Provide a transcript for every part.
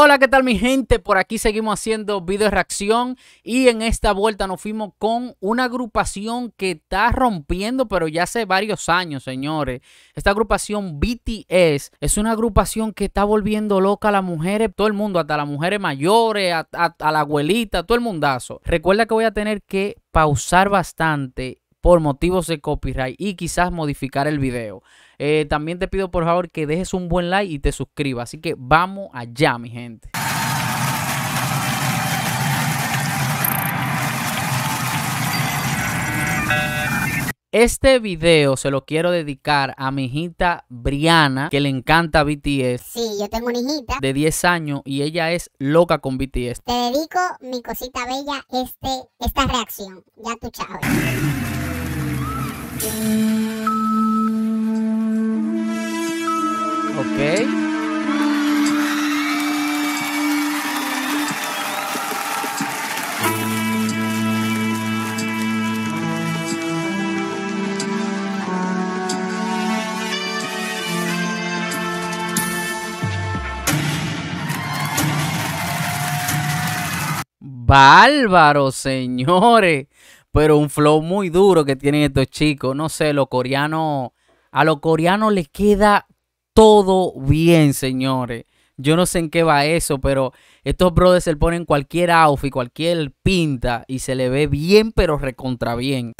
Hola, ¿qué tal mi gente? Por aquí seguimos haciendo video de reacción y en esta vuelta nos fuimos con una agrupación que está rompiendo, pero ya hace varios años, señores. Esta agrupación BTS es una agrupación que está volviendo loca a las mujeres, todo el mundo, hasta las mujeres mayores, a la abuelita, todo el mundazo. Recuerda que voy a tener que pausar bastante por motivos de copyright y quizás modificar el video. También te pido por favor que dejes un buen like y te suscribas. Así que vamos allá, mi gente. Este video se lo quiero dedicar a mi hijita Briana, que le encanta BTS. Sí, yo tengo una hijita de 10 años y ella es loca con BTS. Te dedico, mi cosita bella, esta reacción. Ya tú sabes. Ok. Bárbaro, señores. Pero un flow muy duro que tienen estos chicos. No sé, los coreanos. A los coreanos les queda todo bien, señores. Yo no sé en qué va eso, pero estos brothers se ponen cualquier outfit, cualquier pinta y se le ve bien, pero recontra bien.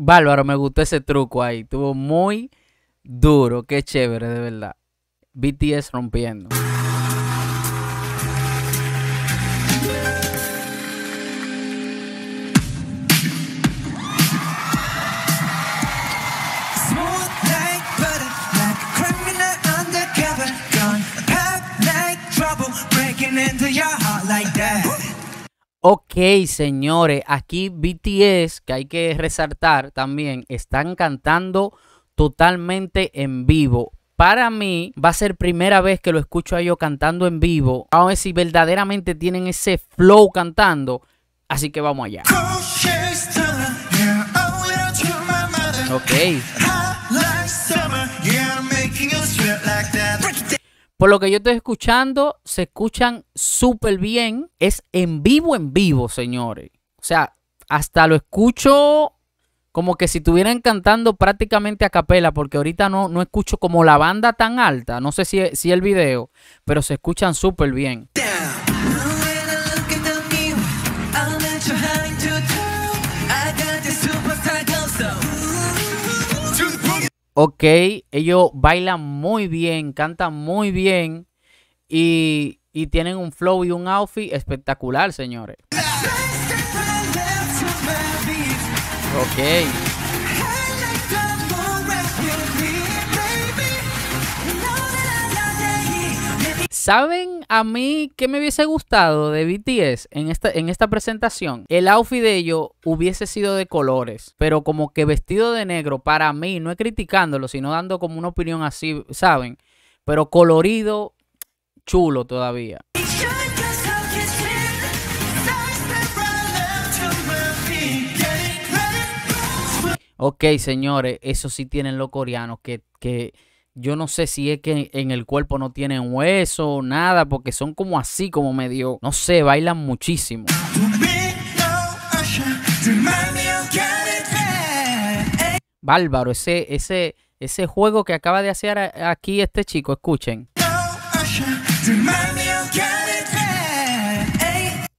Bárbaro, me gustó ese truco ahí. Estuvo muy duro. Qué chévere, de verdad. BTS rompiendo. Ok, señores, aquí BTS, que hay que resaltar también, están cantando totalmente en vivo. Para mí, va a ser primera vez que lo escucho a ellos cantando en vivo. Vamos a ver si verdaderamente tienen ese flow cantando. Así que vamos allá. Ok. Por lo que yo estoy escuchando, se escuchan súper bien. Es en vivo, señores. O sea, hasta lo escucho como que si estuvieran cantando prácticamente a capela, porque ahorita no escucho como la banda tan alta. No sé si el video, pero se escuchan súper bien. Ok, ellos bailan muy bien, cantan muy bien y tienen un flow y un outfit espectacular, señores. Ok. ¿Saben a mí qué me hubiese gustado de BTS en esta presentación? El outfit de ellos hubiese sido de colores, pero como que vestido de negro, para mí, no es criticándolo, sino dando como una opinión así, ¿saben? Pero colorido, chulo todavía. Ok, señores, eso sí tienen los coreanos que yo no sé si es que en el cuerpo no tienen hueso o nada, porque son como así, como medio, no sé, bailan muchísimo. Bárbaro, ese juego que acaba de hacer aquí este chico, escuchen.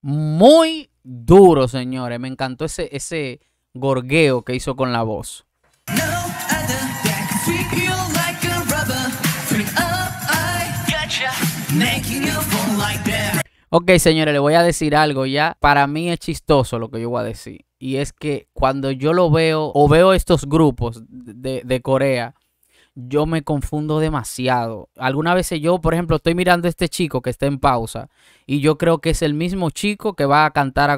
Muy duro, señores, me encantó ese gorgueo que hizo con la voz. Ok, señores, le voy a decir algo ya. Para mí es chistoso lo que yo voy a decir. Y es que cuando yo lo veo o veo estos grupos de Corea, yo me confundo demasiado. Algunas veces yo, por ejemplo, estoy mirando a este chico que está en pausa y yo creo que es el mismo chico que va a cantar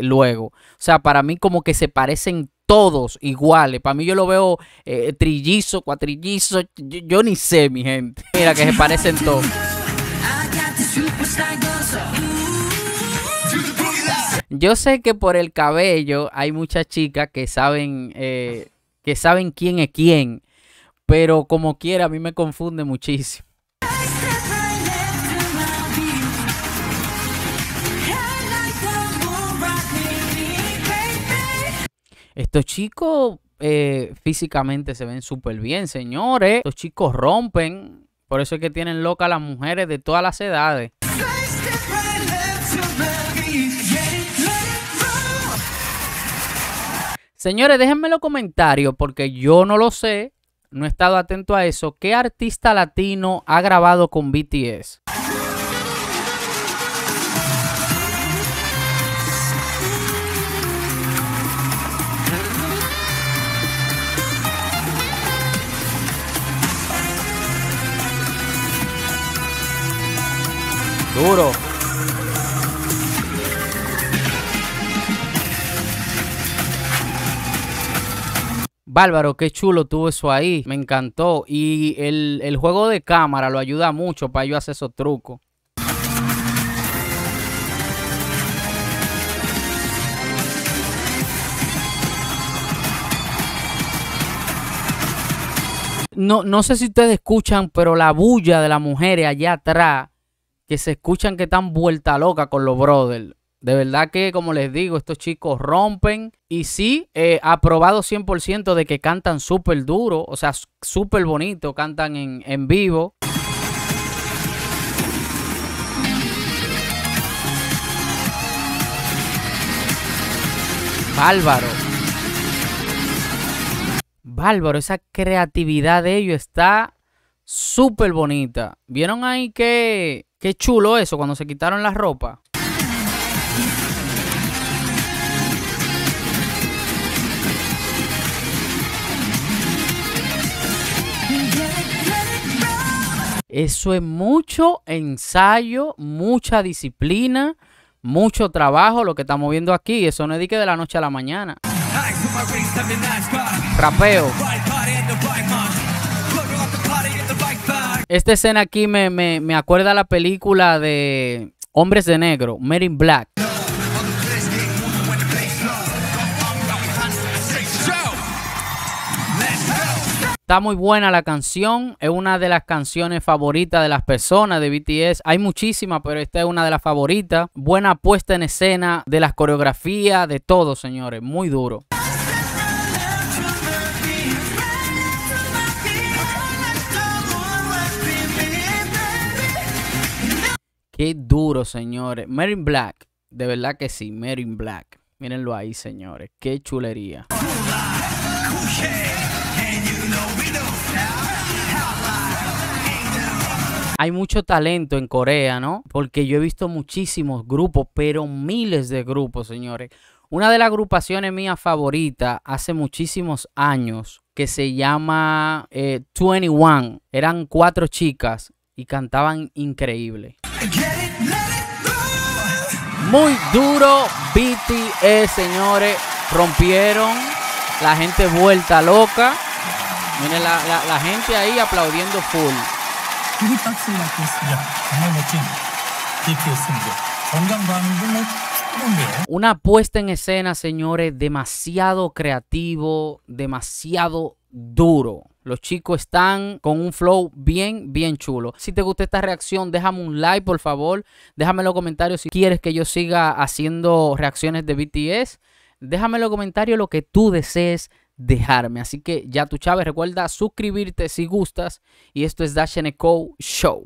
luego. O sea, para mí como que se parecen todos iguales. Para mí yo lo veo trillizo, cuatrillizo, yo ni sé, mi gente. Mira que se parecen todos. Yo sé que por el cabello hay muchas chicas que saben quién es quién, pero como quiera a mí me confunde muchísimo. Estos chicos físicamente se ven súper bien, señores. Estos chicos rompen. Por eso es que tienen loca a las mujeres de todas las edades. Señores, déjenme en los comentarios porque yo no lo sé. No he estado atento a eso. ¿Qué artista latino ha grabado con BTS? Duro. Bárbaro, qué chulo tuvo eso ahí. Me encantó. Y el juego de cámara lo ayuda mucho para yo hacer esos trucos. No sé si ustedes escuchan, pero la bulla de las mujeres allá atrás, que se escuchan que están vuelta loca con los brothers. De verdad que, como les digo, estos chicos rompen. Y sí, aprobado 100% de que cantan súper duro. O sea, súper bonito. Cantan en vivo. Bárbaro. Bárbaro, esa creatividad de ellos está súper bonita. ¿Vieron ahí que... Qué chulo eso cuando se quitaron la ropa? Eso es mucho ensayo, mucha disciplina, mucho trabajo lo que estamos viendo aquí. Eso no es de la noche a la mañana. Rapeo. Esta escena aquí me acuerda a la película de Hombres de Negro, Men in Black. Está muy buena la canción, es una de las canciones favoritas de las personas de BTS. Hay muchísimas, pero esta es una de las favoritas. Buena puesta en escena de las coreografías, de todo, señores, muy duro. Qué duro, señores. Men in Black. De verdad que sí, Men in Black. Mírenlo ahí, señores. Qué chulería. Hay mucho talento en Corea, ¿no? Porque yo he visto muchísimos grupos, pero miles de grupos, señores. Una de las agrupaciones mías favoritas hace muchísimos años, que se llama 21. Eran 4 chicas y cantaban increíble. Muy duro BTS, señores. Rompieron. La gente vuelta loca. Miren la gente ahí aplaudiendo full. Una puesta en escena, señores, demasiado creativo, demasiado duro. Los chicos están con un flow bien, bien chulo. Si te gustó esta reacción, déjame un like, por favor. Déjame en los comentarios si quieres que yo siga haciendo reacciones de BTS. Déjame en los comentarios lo que tú desees dejarme. Así que ya tú, Chávez, recuerda suscribirte si gustas. Y esto es Chenecou Show.